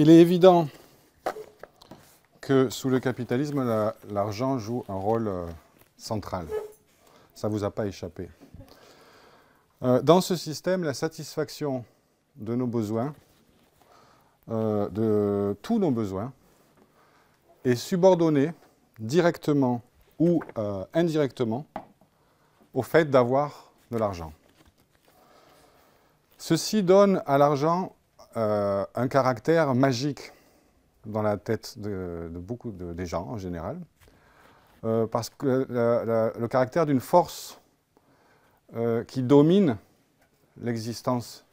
Il est évident que sous le capitalisme, l'argent joue un rôle central. Ça ne vous a pas échappé. Dans ce système, la satisfaction de nos besoins, de tous nos besoins, est subordonnée directement ou indirectement au fait d'avoir de l'argent. Ceci donne à l'argent un caractère magique dans la tête de beaucoup des gens en général, parce que le caractère d'une force qui domine l'existence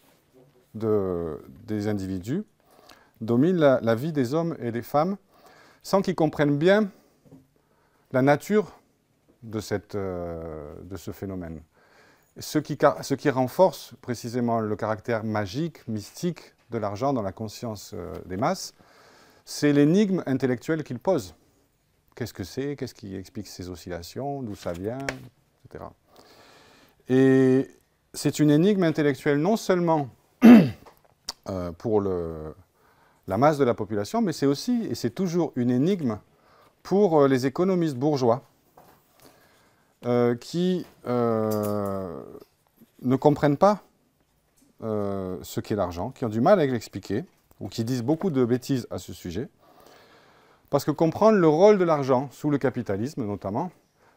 des individus, domine la vie des hommes et des femmes, sans qu'ils comprennent bien la nature de ce phénomène. Ce qui renforce précisément le caractère magique, mystique de l'argent dans la conscience des masses, c'est l'énigme intellectuelle qu'il pose. Qu'est-ce que c'est? Qu'est-ce qui explique ces oscillations? D'où ça vient? Etc. Et c'est une énigme intellectuelle non seulement pour la masse de la population, mais c'est aussi, et c'est toujours une énigme pour les économistes bourgeois, qui ne comprennent pas ce qu'est l'argent, qui ont du mal à l'expliquer, ou qui disent beaucoup de bêtises à ce sujet, parce que comprendre le rôle de l'argent, sous le capitalisme notamment,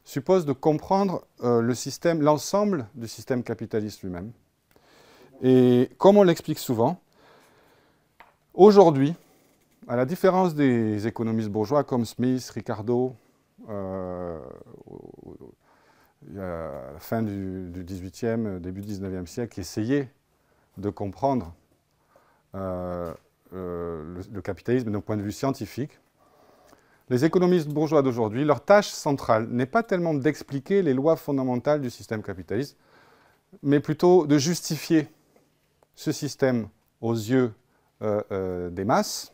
suppose de comprendre l'ensemble du système capitaliste lui-même. Et comme on l'explique souvent, aujourd'hui, à la différence des économistes bourgeois comme Smith, Ricardo, à la fin du XVIIIe, début du XIXe siècle, qui essayait de comprendre le capitalisme d'un point de vue scientifique, les économistes bourgeois d'aujourd'hui, leur tâche centrale n'est pas tellement d'expliquer les lois fondamentales du système capitaliste, mais plutôt de justifier ce système aux yeux des masses,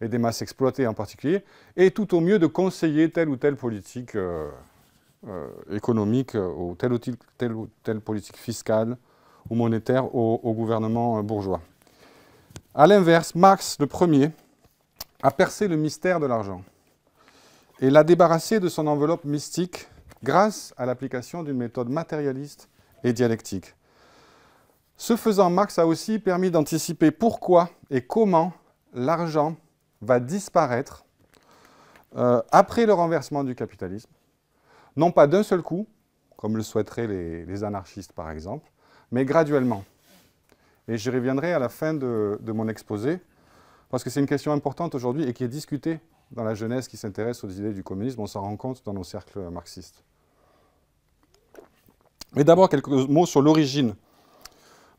et des masses exploitées en particulier, et tout au mieux de conseiller telle ou telle politique économique, ou telle politique fiscale ou monétaire au gouvernement bourgeois. A l'inverse, Marx, le premier, a percé le mystère de l'argent et l'a débarrassé de son enveloppe mystique grâce à l'application d'une méthode matérialiste et dialectique. Ce faisant, Marx a aussi permis d'anticiper pourquoi et comment l'argent va disparaître après le renversement du capitalisme, non pas d'un seul coup, comme le souhaiteraient les anarchistes par exemple, mais graduellement. Et je reviendrai à la fin de mon exposé, parce que c'est une question importante aujourd'hui et qui est discutée dans la jeunesse qui s'intéresse aux idées du communisme, on s'en rend compte dans nos cercles marxistes. Mais d'abord quelques mots sur l'origine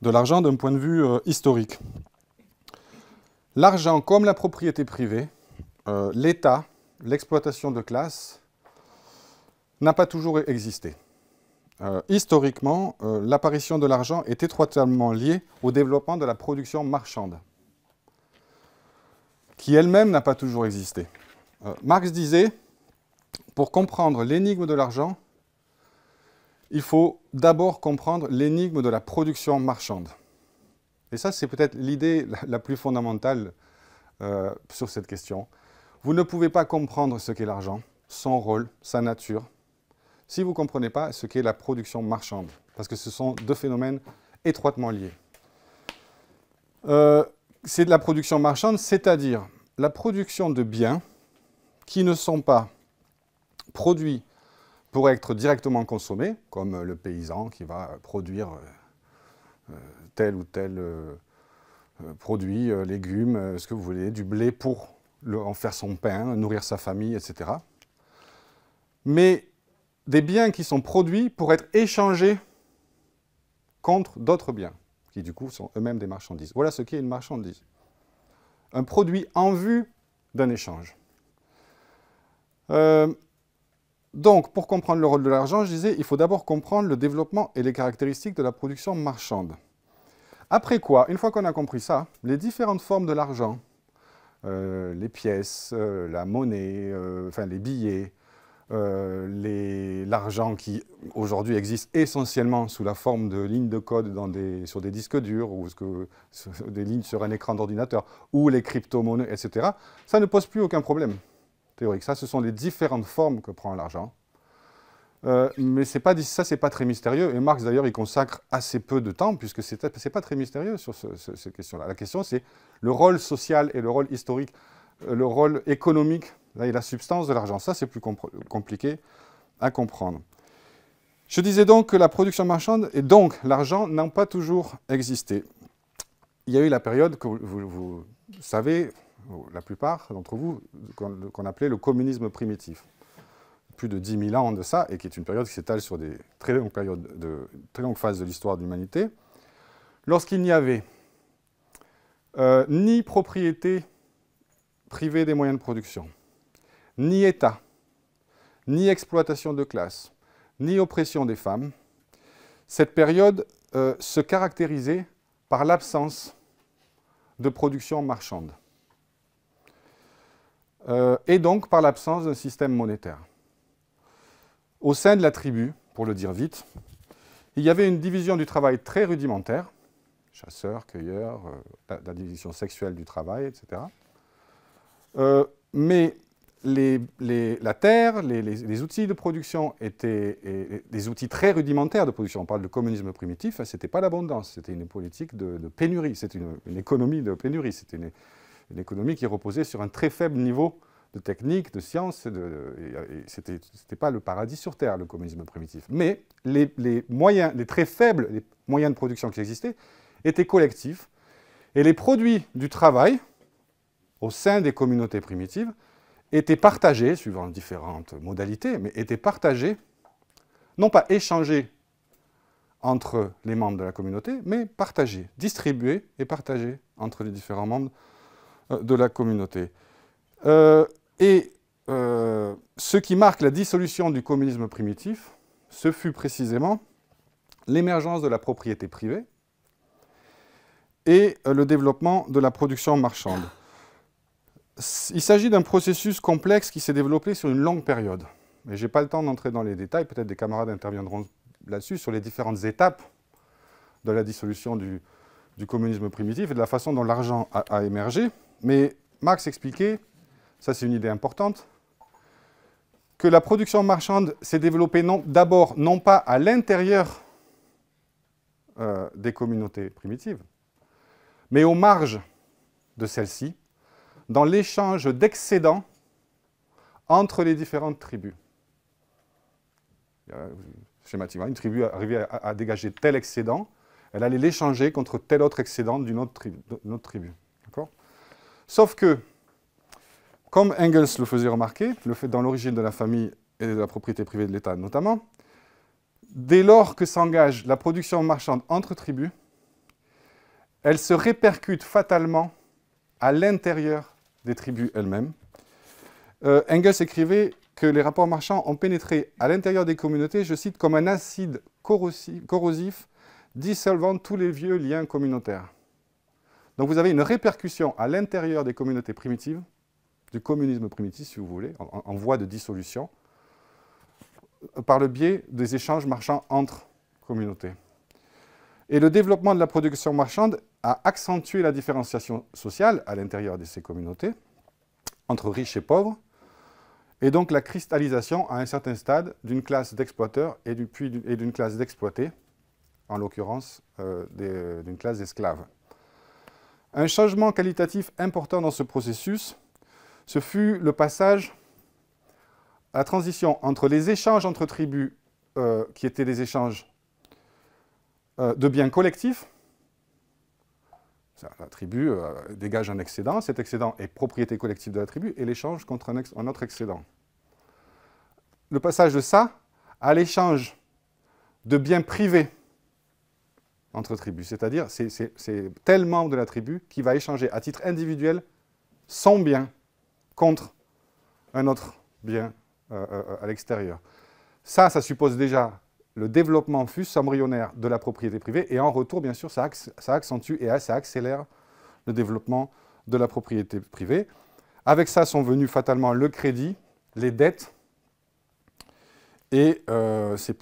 de l'argent d'un point de vue historique. L'argent, comme la propriété privée, l'État, l'exploitation de classe, n'a pas toujours existé. Historiquement, l'apparition de l'argent est étroitement liée au développement de la production marchande, qui elle-même n'a pas toujours existé. Marx disait, pour comprendre l'énigme de l'argent, il faut d'abord comprendre l'énigme de la production marchande. Et ça, c'est peut-être l'idée la plus fondamentale sur cette question. Vous ne pouvez pas comprendre ce qu'est l'argent, son rôle, sa nature, si vous ne comprenez pas ce qu'est la production marchande, parce que ce sont deux phénomènes étroitement liés. C'est de la production marchande, c'est-à-dire la production de biens qui ne sont pas produits pour être directement consommés, comme le paysan qui va produire tel ou tel produit, légumes, ce que vous voulez, du blé pour en faire son pain, nourrir sa famille, etc. Mais des biens qui sont produits pour être échangés contre d'autres biens, qui du coup sont eux-mêmes des marchandises. Voilà ce qu'est une marchandise. Un produit en vue d'un échange. Donc, pour comprendre le rôle de l'argent, je disais, il faut d'abord comprendre le développement et les caractéristiques de la production marchande. Après quoi, une fois qu'on a compris ça, les différentes formes de l'argent, les pièces, la monnaie, enfin les billets, l'argent qui aujourd'hui existe essentiellement sous la forme de lignes de code sur des disques durs ou des lignes sur un écran d'ordinateur ou les crypto-monnaies, etc., ça ne pose plus aucun problème théorique. Ça, ce sont les différentes formes que prend l'argent. Mais ça, c'est pas très mystérieux. Et Marx, d'ailleurs, il consacre assez peu de temps puisque c'est pas très mystérieux sur cette question-là. La question, c'est le rôle social et le rôle historique, le rôle économique et la substance de l'argent. Ça, c'est plus compliqué à comprendre. Je disais donc que la production marchande et donc l'argent n'ont pas toujours existé. Il y a eu la période que vous savez, la plupart d'entre vous, qu'on appelait le communisme primitif. Plus de 10 000 ans de ça, et qui est une période qui s'étale sur des très longues périodes, très longues phases de l'histoire de l'humanité. Lorsqu'il n'y avait ni propriété privée des moyens de production, ni État, ni exploitation de classe, ni oppression des femmes, cette période se caractérisait par l'absence de production marchande et donc par l'absence d'un système monétaire. Au sein de la tribu, pour le dire vite, il y avait une division du travail très rudimentaire, chasseurs, cueilleurs, la division sexuelle du travail, etc. Mais la terre, les outils de production étaient des outils très rudimentaires de production. On parle de communisme primitif, hein, ce n'était pas l'abondance, c'était une politique de pénurie, c'était une économie de pénurie, c'était une économie qui reposait sur un très faible niveau de technique, de science, ce n'était pas le paradis sur terre, le communisme primitif. Mais les moyens de production qui existaient étaient collectifs, et les produits du travail au sein des communautés primitives étaient partagés, suivant différentes modalités, mais étaient partagés, non pas échangés entre les membres de la communauté, mais partagés, distribués et partagés entre les différents membres de la communauté. Ce qui marque la dissolution du communisme primitif, ce fut précisément l'émergence de la propriété privée et le développement de la production marchande. Il s'agit d'un processus complexe qui s'est développé sur une longue période. Mais je n'ai pas le temps d'entrer dans les détails, peut-être des camarades interviendront là-dessus, sur les différentes étapes de la dissolution du communisme primitif et de la façon dont l'argent a émergé. Mais Marx expliquait, ça c'est une idée importante, que la production marchande s'est développée d'abord non pas à l'intérieur des communautés primitives, mais aux marges de celles-ci, dans l'échange d'excédents entre les différentes tribus. Schématiquement, une tribu arrivait à dégager tel excédent, elle allait l'échanger contre tel autre excédent d'une autre tribu. Sauf que, comme Engels le faisait remarquer, dans l'origine de la famille et de la propriété privée de l'État notamment, dès lors que s'engage la production marchande entre tribus, elle se répercute fatalement à l'intérieur des tribus elles-mêmes. Engels écrivait que les rapports marchands ont pénétré à l'intérieur des communautés, je cite, comme un acide corrosif dissolvant tous les vieux liens communautaires. Donc vous avez une répercussion à l'intérieur des communautés primitives, du communisme primitif, si vous voulez, en voie de dissolution, par le biais des échanges marchands entre communautés. Et le développement de la production marchande a accentué la différenciation sociale à l'intérieur de ces communautés, entre riches et pauvres, et donc la cristallisation à un certain stade d'une classe d'exploiteurs et d'une classe d'exploités, en l'occurrence d'une classe d'esclaves. Un changement qualitatif important dans ce processus, ce fut le passage, la transition entre les échanges entre tribus, qui étaient des échanges de biens collectifs. La tribu dégage un excédent, cet excédent est propriété collective de la tribu, et l'échange contre un autre excédent. Le passage de ça à l'échange de biens privés entre tribus, c'est-à-dire c'est tel membre de la tribu qui va échanger à titre individuel son bien contre un autre bien à l'extérieur. Ça suppose déjà le développement embryonnaire de la propriété privée, et en retour, bien sûr, ça accentue et ça accélère le développement de la propriété privée. Avec ça sont venus fatalement le crédit, les dettes, et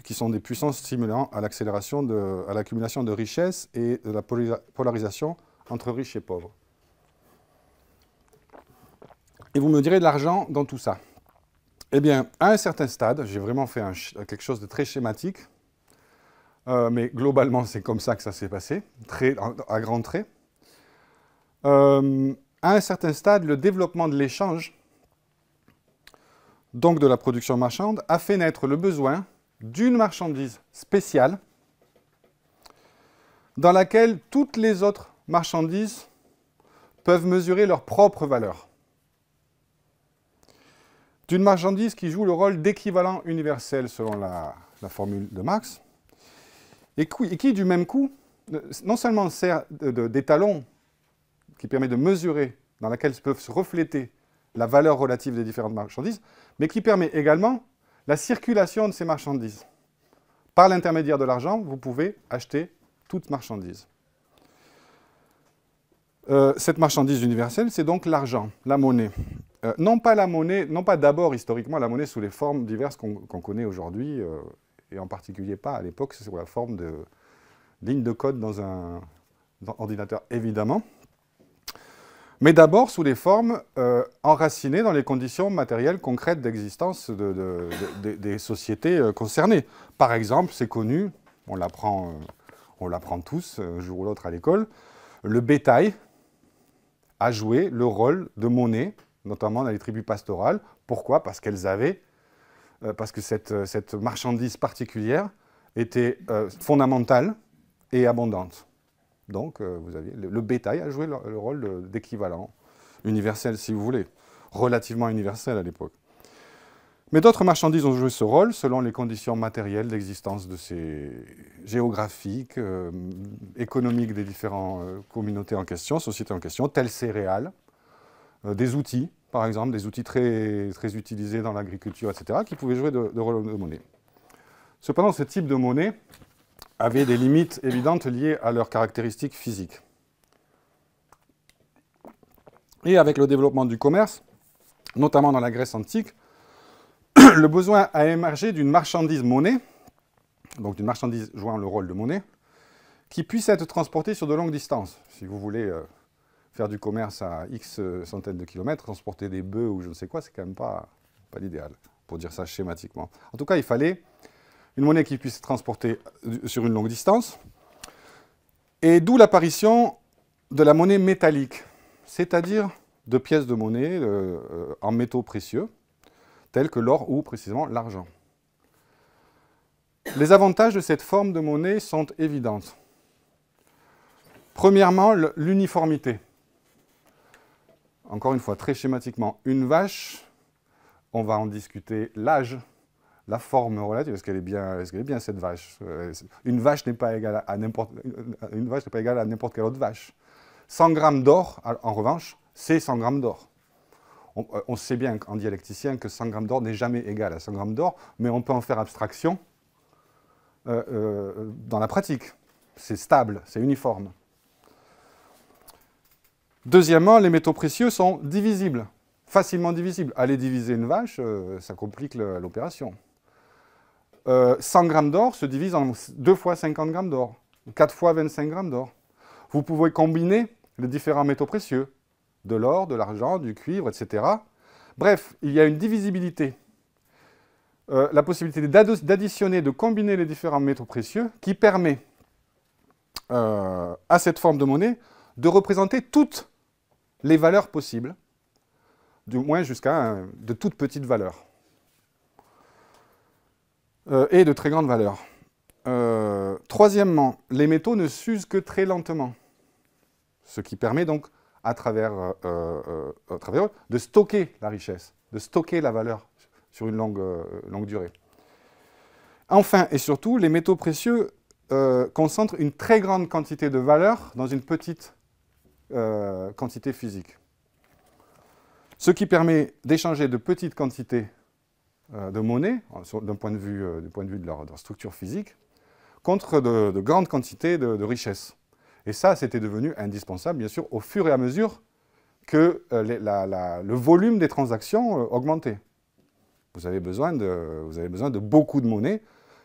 qui sont des puissances stimulant à l'accélération, à l'accumulation de richesses et de la polarisation entre riches et pauvres. Et vous me direz de l'argent dans tout ça. Eh bien, à un certain stade, j'ai vraiment fait quelque chose de très schématique, mais globalement, c'est comme ça que ça s'est passé, à grands traits. À un certain stade, le développement de l'échange, donc de la production marchande, a fait naître le besoin d'une marchandise spéciale dans laquelle toutes les autres marchandises peuvent mesurer leur propre valeur. D'une marchandise qui joue le rôle d'équivalent universel selon la formule de Marx, et qui, du même coup, non seulement sert d'étalon qui permet de mesurer, dans laquelle peuvent se refléter la valeur relative des différentes marchandises, mais qui permet également la circulation de ces marchandises. Par l'intermédiaire de l'argent, vous pouvez acheter toute marchandise. Cette marchandise universelle, c'est donc l'argent, la monnaie. Non pas la monnaie, non pas d'abord historiquement la monnaie sous les formes diverses qu'on connaît aujourd'hui, et en particulier pas à l'époque, c'est sous la forme de lignes de code dans un ordinateur, évidemment. Mais d'abord sous les formes enracinées dans les conditions matérielles concrètes d'existence des sociétés concernées. Par exemple, c'est connu, on l'apprend tous, un jour ou l'autre à l'école, le bétail a joué le rôle de monnaie, notamment dans les tribus pastorales. Pourquoi? Parce que cette marchandise particulière était fondamentale et abondante. Donc, vous aviez le bétail a joué le rôle d'équivalent universel, si vous voulez, relativement universel à l'époque. Mais d'autres marchandises ont joué ce rôle selon les conditions matérielles d'existence de ces géographiques, économiques des différentes communautés en question, sociétés en question, telles céréales, des outils, par exemple, des outils très, très utilisés dans l'agriculture, etc., qui pouvaient jouer de rôle de monnaie. Cependant, ce type de monnaie avaient des limites évidentes liées à leurs caractéristiques physiques. Et avec le développement du commerce, notamment dans la Grèce antique, le besoin a émergé d'une marchandise monnaie, donc d'une marchandise jouant le rôle de monnaie, qui puisse être transportée sur de longues distances. Si vous voulez faire du commerce à X centaines de kilomètres, transporter des bœufs ou je ne sais quoi, c'est quand même pas l'idéal, pour dire ça schématiquement. En tout cas, il fallait une monnaie qui puisse se transporter sur une longue distance, et d'où l'apparition de la monnaie métallique, c'est-à-dire de pièces de monnaie en métaux précieux, tels que l'or ou précisément l'argent. Les avantages de cette forme de monnaie sont évidents. Premièrement, l'uniformité. Encore une fois, très schématiquement, une vache, on va en discuter l'âge, la forme relative, est-ce qu'elle est bien cette vache? Une vache n'est pas égale à n'importe quelle autre vache. 100 grammes d'or, en revanche, c'est 100 grammes d'or. On sait bien en dialecticien que 100 grammes d'or n'est jamais égal à 100 grammes d'or, mais on peut en faire abstraction dans la pratique. C'est stable, c'est uniforme. Deuxièmement, les métaux précieux sont divisibles, facilement divisibles. Aller diviser une vache, ça complique l'opération. 100 grammes d'or se divise en 2 fois 50 grammes d'or, 4 fois 25 grammes d'or. Vous pouvez combiner les différents métaux précieux, de l'or, de l'argent, du cuivre, etc. Bref, il y a une divisibilité, la possibilité d'additionner, de combiner les différents métaux précieux qui permet à cette forme de monnaie de représenter toutes les valeurs possibles, du moins jusqu'à de toutes petites valeurs. Et de très grande valeur. Troisièmement, les métaux ne s'usent que très lentement, ce qui permet donc, à travers eux, de stocker la richesse, de stocker la valeur sur une longue durée. Enfin et surtout, les métaux précieux concentrent une très grande quantité de valeur dans une petite quantité physique, ce qui permet d'échanger de petites quantités de monnaie, d'un point de vue de leur structure physique, contre de grandes quantités de richesses. Et ça, c'était devenu indispensable, bien sûr, au fur et à mesure que le volume des transactions augmentait. Vous avez besoin de beaucoup de monnaie.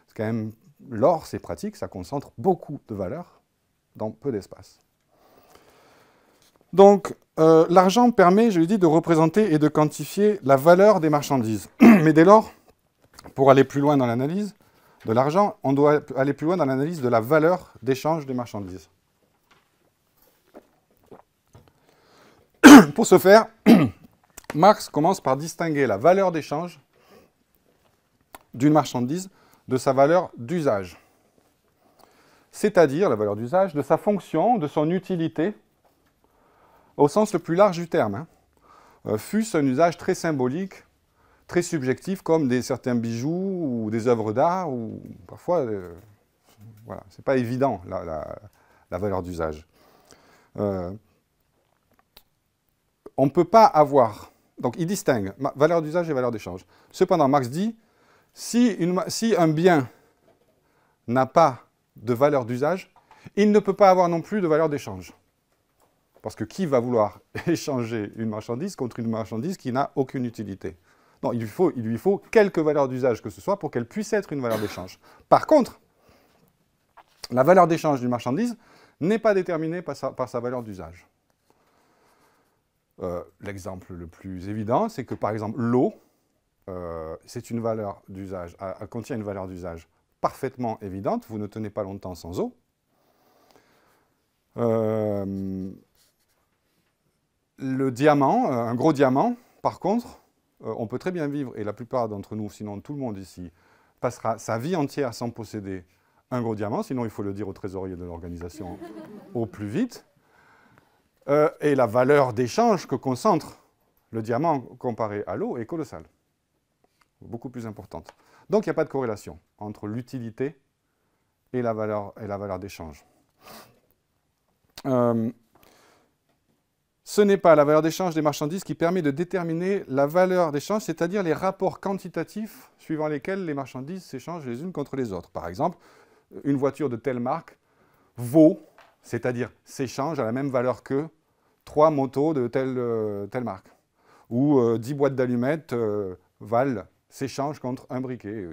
C'est quand même, l'or, c'est pratique, ça concentre beaucoup de valeur dans peu d'espace. Donc, l'argent permet, je l'ai dit, de représenter et de quantifier la valeur des marchandises. Mais dès lors, pour aller plus loin dans l'analyse de l'argent, on doit aller plus loin dans l'analyse de la valeur d'échange des marchandises. Pour ce faire, Marx commence par distinguer la valeur d'échange d'une marchandise de sa valeur d'usage, c'est-à-dire la valeur d'usage de sa fonction, de son utilité, au sens le plus large du terme, hein. Fût-ce un usage très symbolique, très subjectif, comme certains bijoux ou des œuvres d'art, ou parfois, voilà, c'est pas évident la valeur d'usage. On ne peut pas avoir, donc il distingue valeur d'usage et valeur d'échange. Cependant, Marx dit, si un bien n'a pas de valeur d'usage, il ne peut pas avoir non plus de valeur d'échange. Parce que qui va vouloir échanger une marchandise contre une marchandise qui n'a aucune utilité? Non, il lui faut quelque valeur d'usage que ce soit pour qu'elle puisse être une valeur d'échange. Par contre, la valeur d'échange d'une marchandise n'est pas déterminée par sa valeur d'usage. L'exemple le plus évident, c'est que par exemple l'eau, c'est une valeur d'usage, elle contient une valeur d'usage parfaitement évidente, vous ne tenez pas longtemps sans eau. Le diamant, un gros diamant, par contre, on peut très bien vivre, et la plupart d'entre nous, sinon tout le monde ici, passera sa vie entière sans posséder un gros diamant, sinon il faut le dire au trésorier de l'organisation au plus vite. Et la valeur d'échange que concentre le diamant comparé à l'eau est colossale, beaucoup plus importante. Donc il n'y a pas de corrélation entre l'utilité et la valeur d'échange. Ce n'est pas la valeur d'échange des marchandises qui permet de déterminer la valeur d'échange, c'est-à-dire les rapports quantitatifs suivant lesquels les marchandises s'échangent les unes contre les autres. Par exemple, une voiture de telle marque vaut, c'est-à-dire s'échange à la même valeur que 3 motos de telle marque. Ou 10 boîtes d'allumettes valent, s'échangent contre un briquet.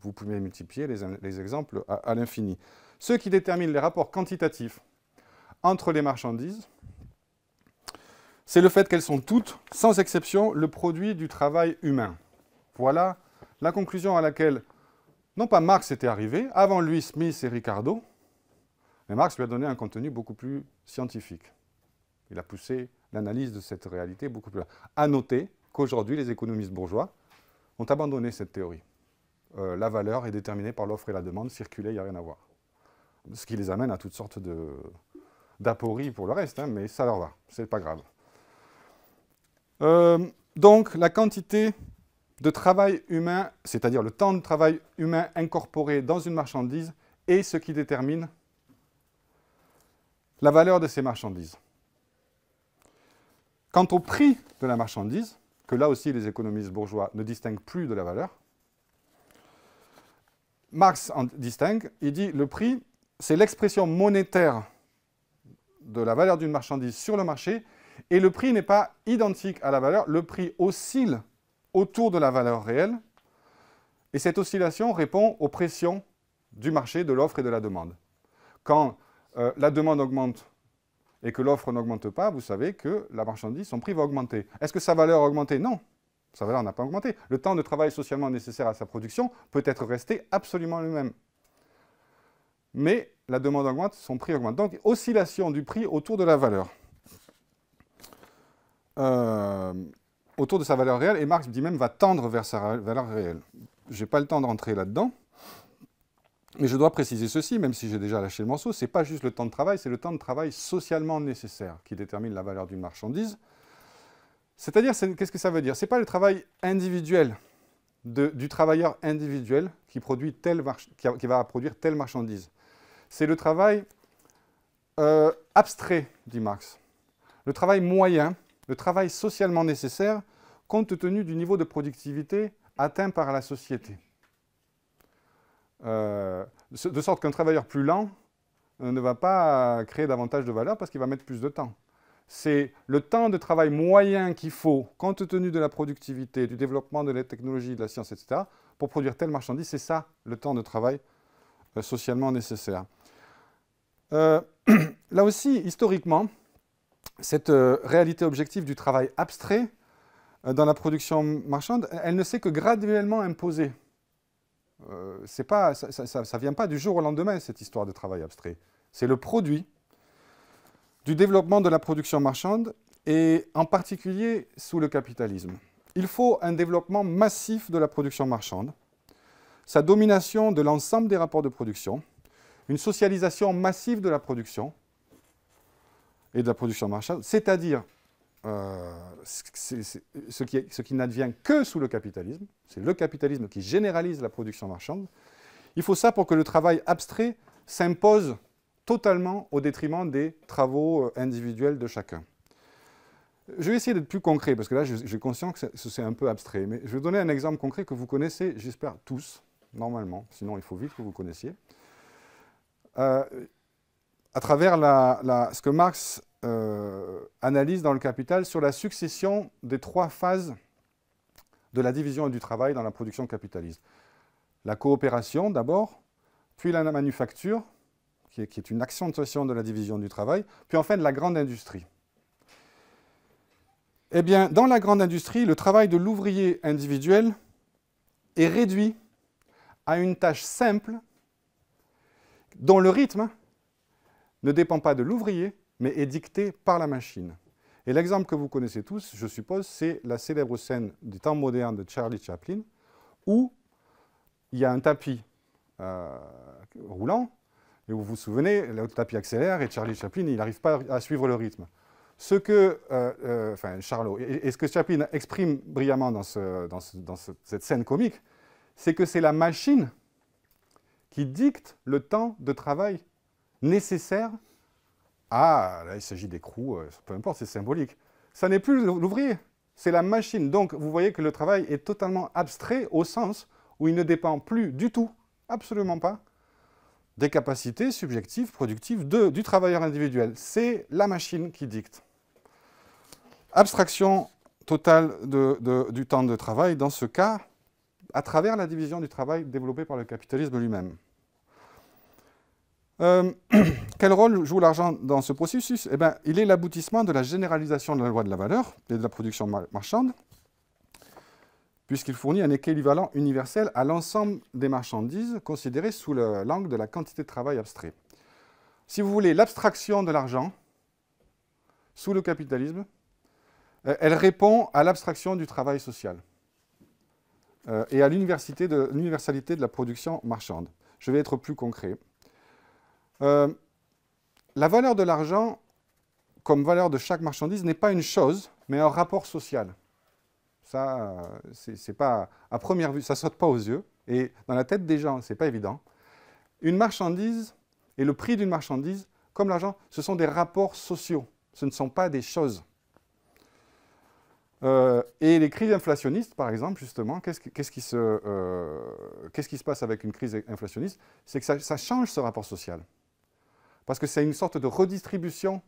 Vous pouvez multiplier les exemples à l'infini. Ce qui détermine les rapports quantitatifs entre les marchandises, c'est le fait qu'elles sont toutes, sans exception, le produit du travail humain. Voilà la conclusion à laquelle, non pas Marx était arrivé, avant lui Smith et Ricardo, mais Marx lui a donné un contenu beaucoup plus scientifique. Il a poussé l'analyse de cette réalité beaucoup plus loin. À noter qu'aujourd'hui, les économistes bourgeois ont abandonné cette théorie. La valeur est déterminée par l'offre et la demande, circuler, il n'y a rien à voir. Ce qui les amène à toutes sortes d'apories pour le reste, hein, mais ça leur va, c'est pas grave. Donc, la quantité de travail humain, c'est-à-dire le temps de travail humain incorporé dans une marchandise, est ce qui détermine la valeur de ces marchandises. Quant au prix de la marchandise, que là aussi les économistes bourgeois ne distinguent plus de la valeur, Marx en distingue, il dit le prix, c'est l'expression monétaire de la valeur d'une marchandise sur le marché, et le prix n'est pas identique à la valeur, le prix oscille autour de la valeur réelle, et cette oscillation répond aux pressions du marché, de l'offre et de la demande. Quand la demande augmente et que l'offre n'augmente pas, vous savez que la marchandise, son prix va augmenter. Est-ce que sa valeur a augmenté? Non, sa valeur n'a pas augmenté. Le temps de travail socialement nécessaire à sa production peut être resté absolument le même. Mais la demande augmente, son prix augmente. Donc, oscillation du prix autour de la valeur. Autour de sa valeur réelle, et Marx dit même va tendre vers sa valeur réelle. Je n'ai pas le temps de rentrer là-dedans. Mais je dois préciser ceci, même si j'ai déjà lâché le morceau, ce n'est pas juste le temps de travail, c'est le temps de travail socialement nécessaire qui détermine la valeur d'une marchandise. C'est-à-dire, qu'est-ce que ça veut dire? Ce n'est pas le travail individuel du travailleur individuel qui va produire telle marchandise. C'est le travail abstrait, dit Marx. Le travail moyen, le travail socialement nécessaire, compte tenu du niveau de productivité atteint par la société. De sorte qu'un travailleur plus lent ne va pas créer davantage de valeur parce qu'il va mettre plus de temps. c'est le temps de travail moyen qu'il faut, compte tenu de la productivité, du développement de la technologie, de la science, etc., pour produire telle marchandise. C'est ça, le temps de travail socialement nécessaire. Là aussi, historiquement, cette réalité objective du travail abstrait dans la production marchande, elle ne s'est que graduellement imposée. Ça ne vient pas du jour au lendemain, cette histoire de travail abstrait. C'est le produit du développement de la production marchande, et en particulier sous le capitalisme. Il faut un développement massif de la production marchande, sa domination de l'ensemble des rapports de production, une socialisation massive de la production et de la production marchande, c'est-à-dire ce qui n'advient que sous le capitalisme. C'est le capitalisme qui généralise la production marchande. Il faut ça pour que le travail abstrait s'impose totalement au détriment des travaux individuels de chacun. Je vais essayer d'être plus concret, parce que là, j'ai conscience que c'est un peu abstrait, mais je vais donner un exemple concret que vous connaissez, j'espère, tous, normalement, sinon il faut vite que vous connaissiez. À travers ce que Marx analyse dans Le Capital sur la succession des trois phases de la division et du travail dans la production capitaliste. La coopération d'abord, puis la manufacture, qui est une accentuation de la division du travail, puis enfin de la grande industrie. Eh bien, dans la grande industrie, le travail de l'ouvrier individuel est réduit à une tâche simple dont le rythme ne dépend pas de l'ouvrier, mais est dicté par la machine. Et l'exemple que vous connaissez tous, je suppose, c'est la célèbre scène du temps moderne de Charlie Chaplin, où il y a un tapis roulant. Et vous vous souvenez, le tapis accélère et Charlie Chaplin, il n'arrive pas à suivre le rythme. Ce que Chaplin exprime brillamment dans cette scène comique, c'est que c'est la machine qui dicte le temps de travail nécessaire à... Là, il s'agit d'écrous, peu importe, c'est symbolique. Ça n'est plus l'ouvrier, c'est la machine. Donc, vous voyez que le travail est totalement abstrait au sens où il ne dépend plus du tout, absolument pas, des capacités subjectives, productives du travailleur individuel. C'est la machine qui dicte. Abstraction totale du temps de travail, dans ce cas, à travers la division du travail développée par le capitalisme lui-même. Quel rôle joue l'argent dans ce processus? Eh bien, il est l'aboutissement de la généralisation de la loi de la valeur et de la production marchande, puisqu'il fournit un équivalent universel à l'ensemble des marchandises considérées sous l'angle de la quantité de travail abstrait. Si vous voulez, l'abstraction de l'argent, sous le capitalisme, elle répond à l'abstraction du travail social et à l'universalité de la production marchande. Je vais être plus concret. La valeur de l'argent, comme valeur de chaque marchandise, n'est pas une chose, mais un rapport social. Ça, c'est pas à première vue, ça saute pas aux yeux, et dans la tête des gens, c'est pas évident. Une marchandise et le prix d'une marchandise, comme l'argent, ce sont des rapports sociaux, ce ne sont pas des choses. Et les crises inflationnistes, par exemple, justement, qu'est-ce qui se passe avec une crise inflationniste? C'est que ça change ce rapport social, parce que c'est une sorte de redistribution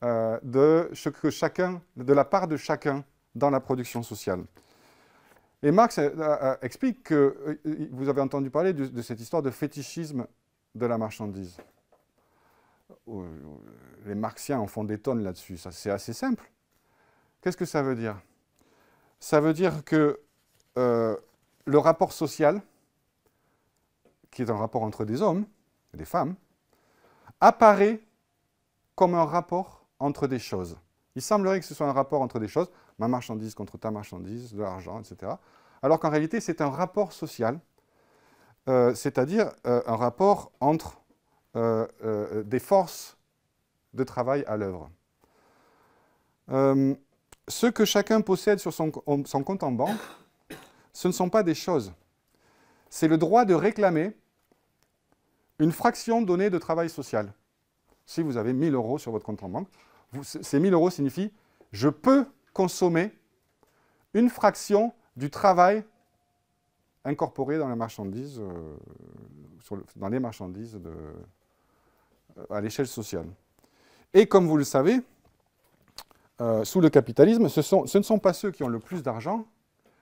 de la part de chacun dans la production sociale. Et Marx explique que, vous avez entendu parler de cette histoire de fétichisme de la marchandise. Les marxiens en font des tonnes là-dessus, ça c'est assez simple. Qu'est-ce que ça veut dire? Ça veut dire que le rapport social, qui est un rapport entre des hommes et des femmes, apparaît comme un rapport entre des choses. Il semblerait que ce soit un rapport entre des choses, ma marchandise contre ta marchandise, de l'argent, etc. Alors qu'en réalité, c'est un rapport social, c'est-à-dire un rapport entre des forces de travail à l'œuvre. Ce que chacun possède sur son compte en banque, ce ne sont pas des choses. C'est le droit de réclamer une fraction donnée de travail social. Si vous avez 1 000 euros sur votre compte en banque, ces 1 000 euros signifient « je peux consommer une fraction du travail incorporé dans les marchandises, à l'échelle sociale ». Et comme vous le savez, sous le capitalisme, ce ne sont pas ceux qui ont le plus d'argent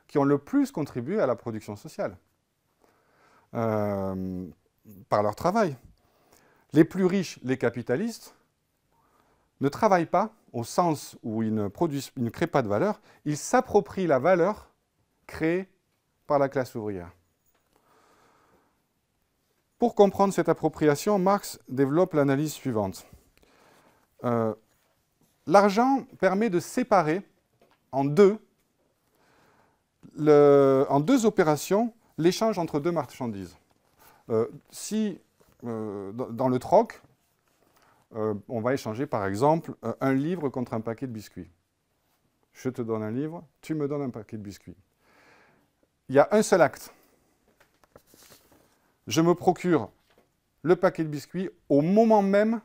qui ont le plus contribué à la production sociale par leur travail. Les plus riches, les capitalistes, ne travaillent pas au sens où ils ne créent pas de valeur, ils s'approprient la valeur créée par la classe ouvrière. Pour comprendre cette appropriation, Marx développe l'analyse suivante. L'argent permet de séparer en deux opérations l'échange entre deux marchandises. Dans le troc, on va échanger par exemple un livre contre un paquet de biscuits. Je te donne un livre, tu me donnes un paquet de biscuits. Il y a un seul acte. Je me procure le paquet de biscuits au moment même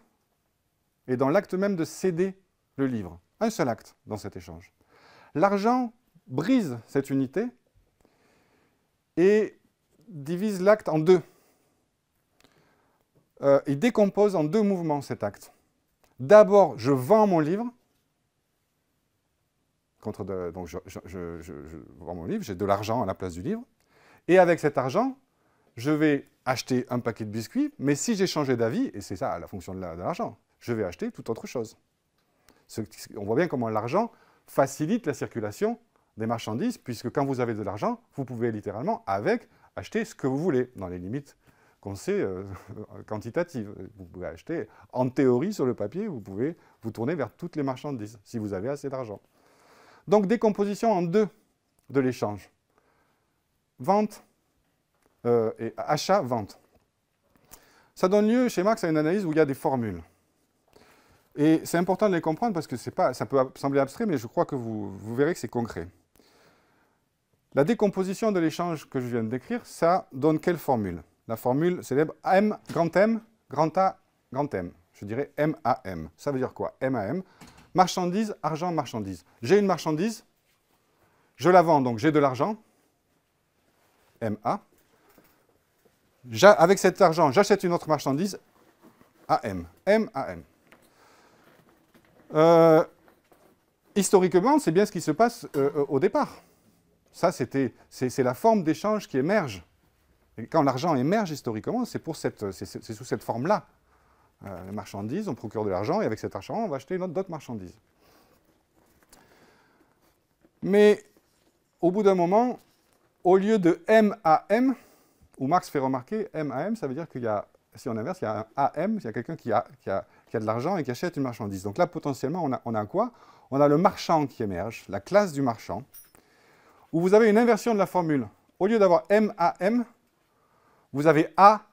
et dans l'acte même de céder le livre. Un seul acte dans cet échange. L'argent brise cette unité et divise l'acte en deux. Il décompose en deux mouvements cet acte. D'abord, je vends mon livre. Donc je vends mon livre, j'ai de l'argent à la place du livre. Et avec cet argent, je vais acheter un paquet de biscuits, mais si j'ai changé d'avis, et c'est ça la fonction de l'argent, je vais acheter toute autre chose. On voit bien comment l'argent facilite la circulation des marchandises, puisque quand vous avez de l'argent, vous pouvez littéralement, avec, acheter ce que vous voulez, dans les limites qu'on sait quantitatives. Vous pouvez acheter, en théorie, sur le papier, vous pouvez vous tourner vers toutes les marchandises, si vous avez assez d'argent. Donc, décomposition en deux de l'échange. Vente et achat-vente. Ça donne lieu, chez Marx, à une analyse où il y a des formules. Et c'est important de les comprendre parce que ça peut sembler abstrait, mais je crois que vous verrez que c'est concret. La décomposition de l'échange que je viens de décrire, ça donne quelle formule? La formule célèbre M, grand A, grand M. Je dirais MAM. Ça veut dire quoi? MAM. Marchandise, argent, marchandise. J'ai une marchandise, je la vends, donc j'ai de l'argent. MA. Avec cet argent, j'achète une autre marchandise. AM. MAM. Historiquement, c'est bien ce qui se passe au départ. Ça, c'est la forme d'échange qui émerge. Et quand l'argent émerge historiquement, c'est sous cette forme-là. Les marchandises, on procure de l'argent, et avec cet argent, on va acheter d'autres marchandises. Mais, au bout d'un moment, au lieu de MAM, où Marx fait remarquer, MAM, ça veut dire qu'il y a, si on inverse, il y a un AM, il y a quelqu'un qui a de l'argent et qui achète une marchandise. Donc là, potentiellement, on a quoi? On a le marchand qui émerge, la classe du marchand, où vous avez une inversion de la formule. Au lieu d'avoir MAM, vous avez AMA.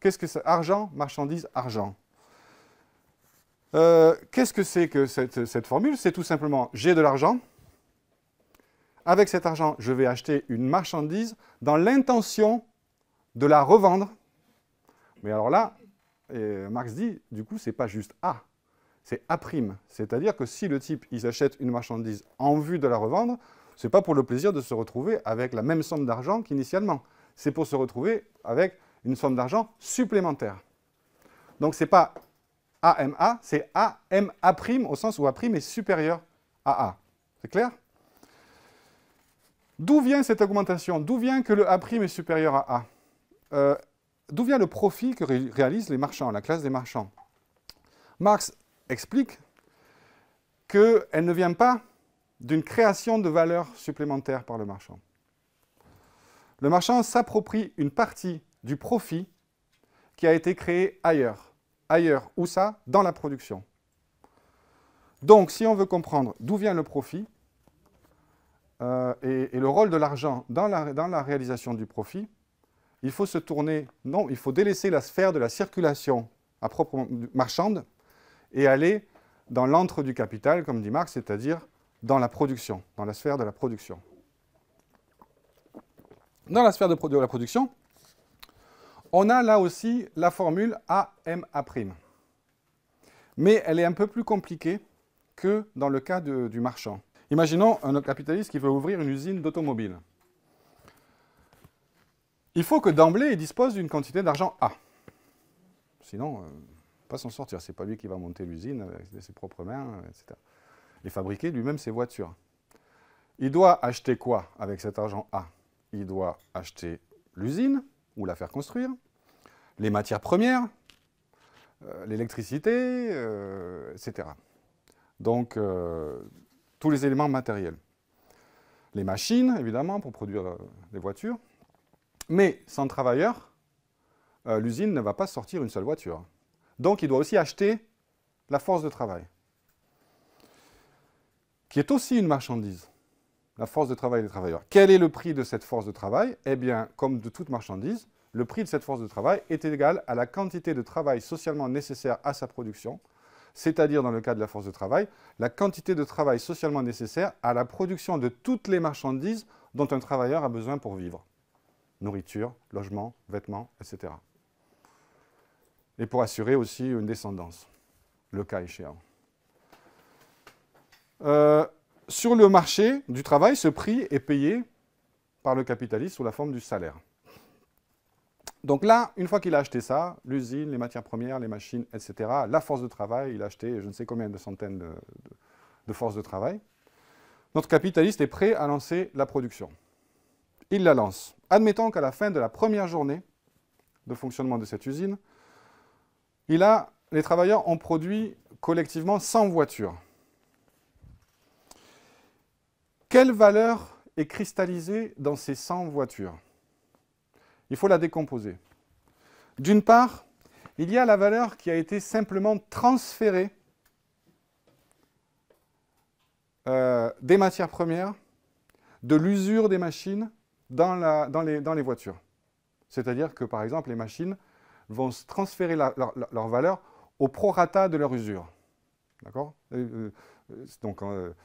Qu'est-ce que c'est? Argent, marchandise, argent. Qu'est-ce que c'est que cette formule? C'est tout simplement, j'ai de l'argent. Avec cet argent, je vais acheter une marchandise dans l'intention de la revendre. Mais alors là, Marx dit, du coup, c'est pas juste A, c'est A'. C'est-à-dire que si le type, il achète une marchandise en vue de la revendre, c'est pas pour le plaisir de se retrouver avec la même somme d'argent qu'initialement. C'est pour se retrouver avec une somme d'argent supplémentaire. Donc c'est pas AMA, c'est AMA', au sens où A' est supérieur à A. C'est clair? D'où vient cette augmentation? D'où vient que le A' est supérieur à A? D'où vient le profit que réalisent les marchands, la classe des marchands? Marx explique qu'elle ne vient pas d'une création de valeur supplémentaire par le marchand. Le marchand s'approprie une partie du profit qui a été créé ailleurs. Ailleurs, où ça? Dans la production. Donc, si on veut comprendre d'où vient le profit et le rôle de l'argent dans la réalisation du profit, il faut se tourner, non, il faut délaisser la sphère de la circulation à proprement marchande et aller dans l'antre du capital, comme dit Marx, c'est-à-dire dans la production, dans la sphère de la production. Dans la sphère de la production, on a là aussi la formule AMA'. Mais elle est un peu plus compliquée que dans le cas du marchand. Imaginons un capitaliste qui veut ouvrir une usine d'automobile. Il faut que d'emblée, il dispose d'une quantité d'argent A. Sinon, pas s'en sortir. Ce n'est pas lui qui va monter l'usine de ses propres mains, etc. Et fabriquer lui-même ses voitures. Il doit acheter quoi avec cet argent A? Il doit acheter l'usine, ou la faire construire, les matières premières, l'électricité, etc. Donc, tous les éléments matériels. Les machines, évidemment, pour produire des voitures. Mais sans travailleurs, l'usine ne va pas sortir une seule voiture. Donc, il doit aussi acheter la force de travail, qui est aussi une marchandise. La force de travail des travailleurs. Quel est le prix de cette force de travail? Eh bien, comme de toute marchandise, le prix de cette force de travail est égal à la quantité de travail socialement nécessaire à sa production, c'est-à-dire, dans le cas de la force de travail, la quantité de travail socialement nécessaire à la production de toutes les marchandises dont un travailleur a besoin pour vivre. Nourriture, logement, vêtements, etc. Et pour assurer aussi une descendance, le cas échéant. Sur le marché du travail, ce prix est payé par le capitaliste sous la forme du salaire. Donc là, une fois qu'il a acheté ça, l'usine, les matières premières, les machines, etc., la force de travail, il a acheté je ne sais combien de centaines de forces de travail, notre capitaliste est prêt à lancer la production. Il la lance. Admettons qu'à la fin de la première journée de fonctionnement de cette usine, les travailleurs ont produit collectivement 100 voitures. Quelle valeur est cristallisée dans ces 100 voitures? Il faut la décomposer. D'une part, il y a la valeur qui a été simplement transférée des matières premières, de l'usure des machines dans les voitures. C'est-à-dire que, par exemple, les machines vont transférer leur valeur au prorata de leur usure. D'accord ? Donc,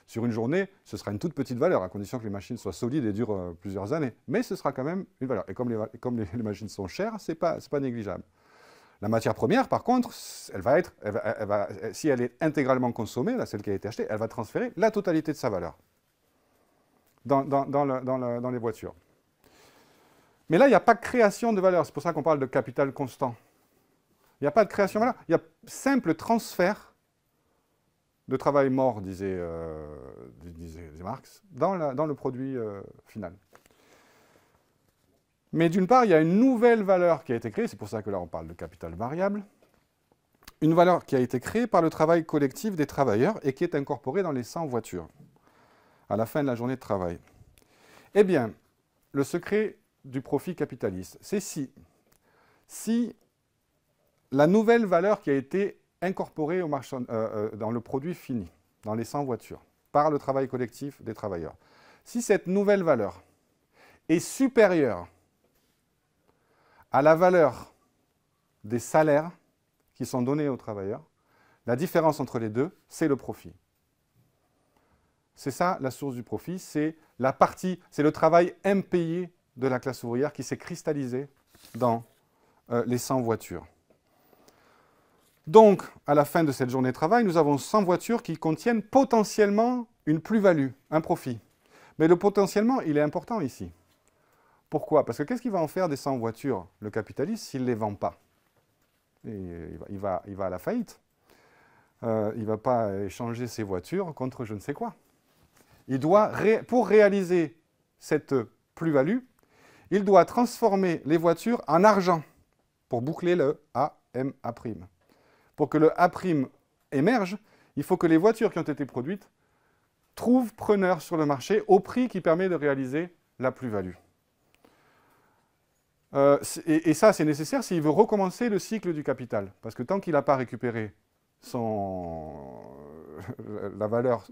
sur une journée, ce sera une toute petite valeur, à condition que les machines soient solides et durent plusieurs années. Mais ce sera quand même une valeur. Et comme les machines sont chères, ce n'est pas négligeable. La matière première, par contre, si elle est intégralement consommée, là, celle qui a été achetée, elle va transférer la totalité de sa valeur dans les voitures. Mais là, il n'y a pas de création de valeur. C'est pour ça qu'on parle de capital constant. Il n'y a pas de création de valeur. Il y a simple transfert de travail mort, disait Marx, dans le produit final. Mais d'une part, il y a une nouvelle valeur qui a été créée, c'est pour ça que là on parle de capital variable, une valeur qui a été créée par le travail collectif des travailleurs et qui est incorporée dans les 100 voitures, à la fin de la journée de travail. Eh bien, le secret du profit capitaliste, c'est si la nouvelle valeur qui a été incorporé dans le produit fini, dans les 100 voitures, par le travail collectif des travailleurs. Si cette nouvelle valeur est supérieure à la valeur des salaires qui sont donnés aux travailleurs, la différence entre les deux, c'est le profit. C'est ça la source du profit, c'est le travail impayé de la classe ouvrière qui s'est cristallisé dans les 100 voitures. Donc, à la fin de cette journée de travail, nous avons 100 voitures qui contiennent potentiellement une plus-value, un profit. Mais le potentiellement, il est important ici. Pourquoi? Parce que qu'est-ce qu'il va en faire des 100 voitures, le capitaliste, s'il ne les vend pas? Il va à la faillite. Il ne va pas échanger ses voitures contre je ne sais quoi. Il doit, pour réaliser cette plus-value, il doit transformer les voitures en argent pour boucler le AMA'. Pour que le A' émerge, il faut que les voitures qui ont été produites trouvent preneur sur le marché au prix qui permet de réaliser la plus-value. Et ça, c'est nécessaire s'il veut recommencer le cycle du capital. Parce que tant qu'il n'a pas récupéré la valeur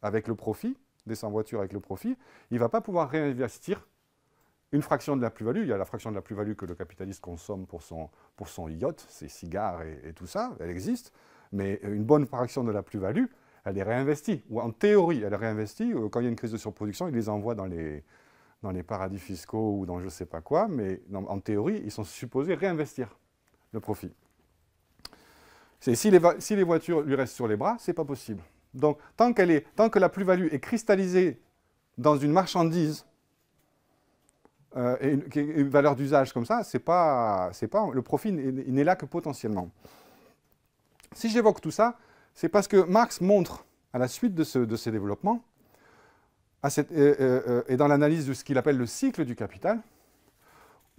avec le profit, des 100 voitures avec le profit, il ne va pas pouvoir réinvestir une fraction de la plus-value. Il y a la fraction de la plus-value que le capitaliste consomme pour son yacht, ses cigares et tout ça, elle existe, mais une bonne fraction de la plus-value, elle est réinvestie, ou en théorie, elle est réinvestie. Quand il y a une crise de surproduction, il les envoie dans les paradis fiscaux ou dans je ne sais pas quoi, mais en théorie, ils sont supposés réinvestir le profit. Si les voitures lui restent sur les bras, ce n'est pas possible. Donc, tant que la plus-value est cristallisée dans une marchandise, et une valeur d'usage comme ça, le profit n'est là que potentiellement. Si j'évoque tout ça, c'est parce que Marx montre, à la suite de ces développements, et dans l'analyse de ce qu'il appelle le cycle du capital,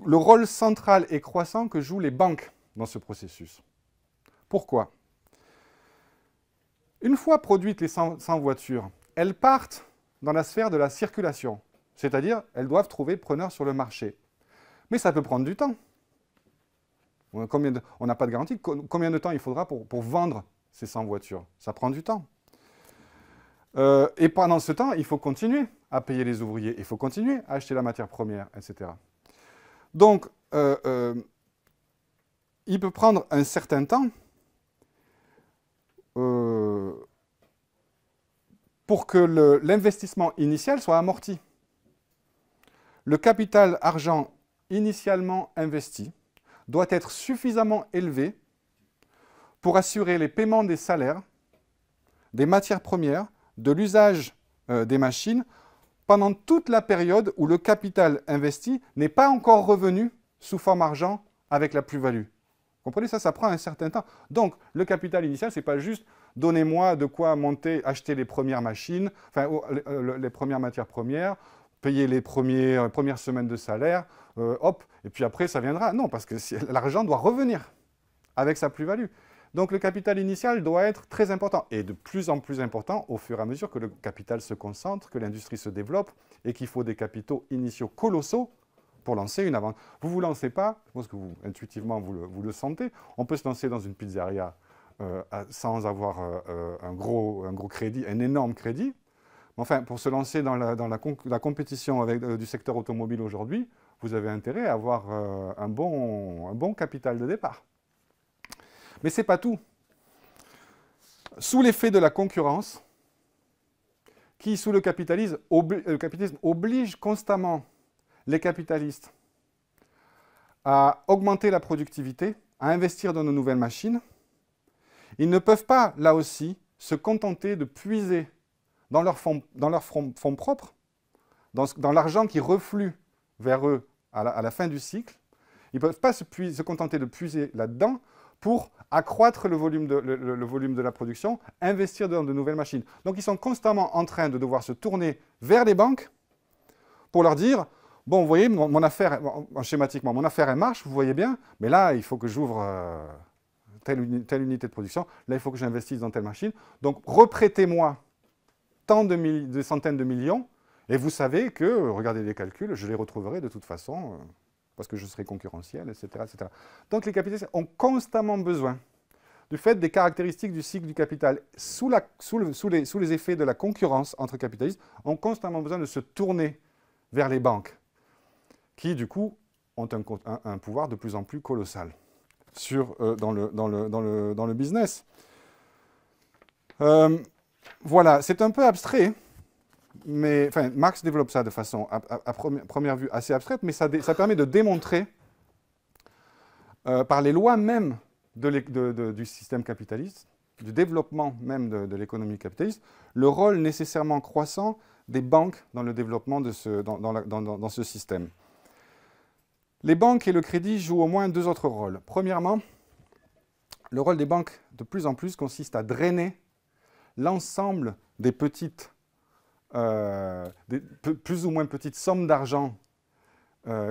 le rôle central et croissant que jouent les banques dans ce processus. Pourquoi? Une fois produites les 100 voitures, elles partent dans la sphère de la circulation, c'est-à-dire elles doivent trouver preneur sur le marché. Mais ça peut prendre du temps. On n'a pas de garantie. Combien de temps il faudra pour vendre ces 100 voitures? Ça prend du temps. Et pendant ce temps, il faut continuer à payer les ouvriers, il faut continuer à acheter la matière première, etc. Donc, il peut prendre un certain temps pour que l'investissement initial soit amorti. Le capital argent initialement investi doit être suffisamment élevé pour assurer les paiements des salaires, des matières premières, de l'usage des machines pendant toute la période où le capital investi n'est pas encore revenu sous forme argent avec la plus-value. Vous comprenez ça? Ça prend un certain temps. Donc, le capital initial, ce n'est pas juste « donnez-moi de quoi monter, acheter les premières machines, enfin, les premières matières premières, payer les premières semaines de salaire, hop, et puis après, ça viendra. » Non, parce que l'argent doit revenir avec sa plus-value. Donc, le capital initial doit être très important, et de plus en plus important au fur et à mesure que le capital se concentre, que l'industrie se développe, et qu'il faut des capitaux initiaux colossaux pour lancer une aventure. Vous ne vous lancez pas, je pense que vous, intuitivement, vous le sentez, on peut se lancer dans une pizzeria sans avoir un gros crédit, un énorme crédit. Enfin, pour se lancer dans la compétition avec, du secteur automobile aujourd'hui, vous avez intérêt à avoir un bon capital de départ. Mais ce n'est pas tout. Sous l'effet de la concurrence, qui, sous le capitalisme oblige constamment les capitalistes à augmenter la productivité, à investir dans de nouvelles machines, ils ne peuvent pas, là aussi, se contenter de puiser dans leurs fonds propres, dans l'argent qui reflue vers eux à la fin du cycle. Ils ne peuvent pas se contenter de puiser là-dedans pour accroître le volume de la production, investir dans de nouvelles machines. Donc, ils sont constamment en train de devoir se tourner vers les banques pour leur dire « Bon, vous voyez, mon affaire, schématiquement, mon affaire, elle marche, vous voyez bien, mais là, il faut que j'ouvre telle unité de production, là, il faut que j'investisse dans telle machine. Donc, reprêtez-moi tant de centaines de millions, et vous savez que, regardez les calculs, je les retrouverai de toute façon. » Parce que je serai concurrentiel, etc., etc. Donc, les capitalistes ont constamment besoin, du fait des caractéristiques du cycle du capital, sous les effets de la concurrence entre capitalistes, ont constamment besoin de se tourner vers les banques, qui, du coup, ont un pouvoir de plus en plus colossal dans le business. Voilà, c'est un peu abstrait. Mais, enfin, Marx développe ça de façon, à première vue, assez abstraite, mais ça permet de démontrer, par les lois même du système capitaliste, du développement même de l'économie capitaliste, le rôle nécessairement croissant des banques dans le développement dans ce système. Les banques et le crédit jouent au moins deux autres rôles. Premièrement, le rôle des banques, de plus en plus, consiste à drainer l'ensemble des petites plus ou moins petites sommes d'argent